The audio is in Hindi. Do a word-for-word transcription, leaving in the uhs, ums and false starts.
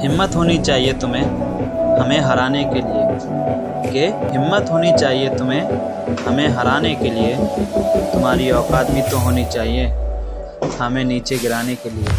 हिम्मत होनी चाहिए तुम्हें हमें हराने के लिए कि हिम्मत होनी चाहिए तुम्हें हमें हराने के लिए, तुम्हारी औकात भी तो होनी चाहिए हमें नीचे गिराने के लिए।